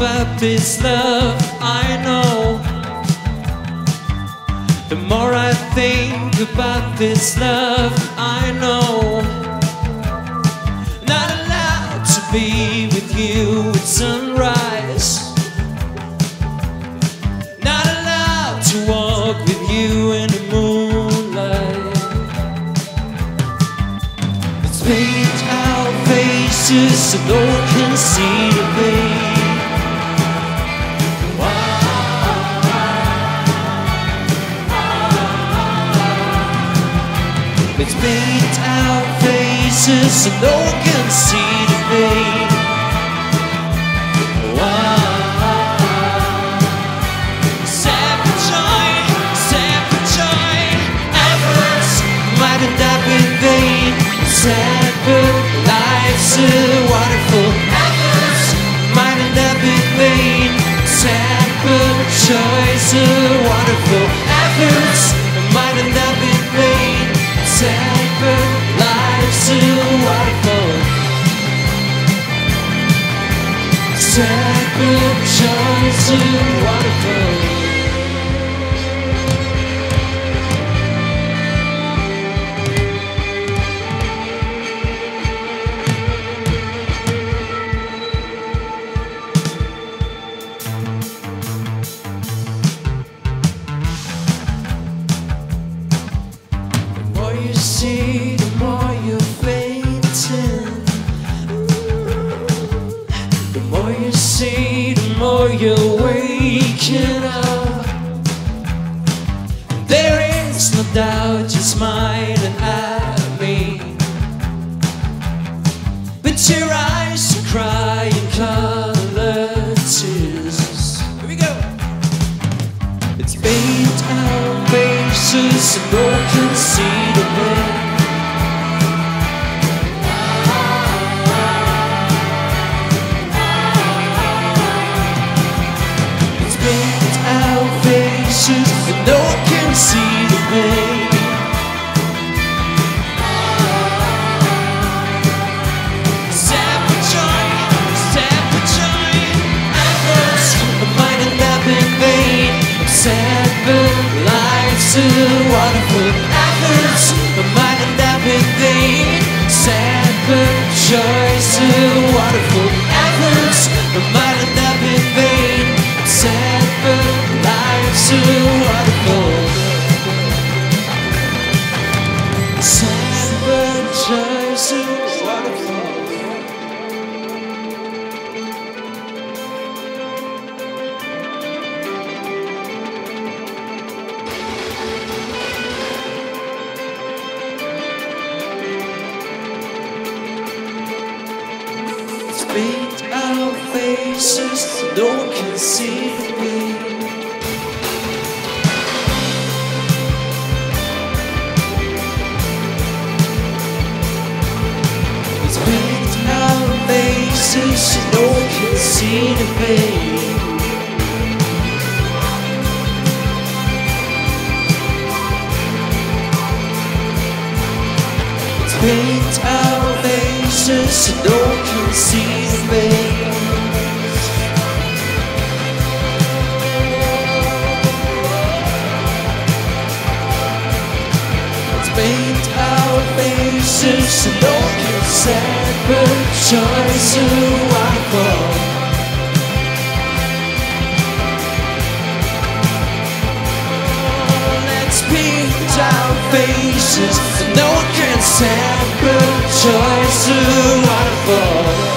About this love I know, the more I think about this love I know, not allowed to be with you at sunrise, not allowed to walk with you in the moonlight. Let's paint our faces so no one can see the pain. Let's paint our faces so no one can see the pain. Separate joy, separate joy, efforts might end up in vain. Separate life's a waterful, efforts might end up in vain. Separate joy's a waterful, efforts might end up in vain. Separate lives to waterfall. Separate joys to waterfall. See, the more you're fainting, the more you see, the more you're waking up. There is no doubt you're smiling at me, but your eyes are crying colored tears. Here we go. It's paint our faces so no one can see the way. It's paint our faces so no one can see the way. Separate joy, efforts might end up in vain. Separate lives to waterfall, efforts might end up in vain. Separate joys to waterfall, efforts might end up in vain. Separate lives to waterfall, separate joys to waterfall. Paint our faces so no one can see me. Let's paint our faces so no one can see the pain. Let's paint our faces so no one can see. Paint our faces so no one can separate joys to waterfall. Let's paint our faces so no one can separate joys to waterfall.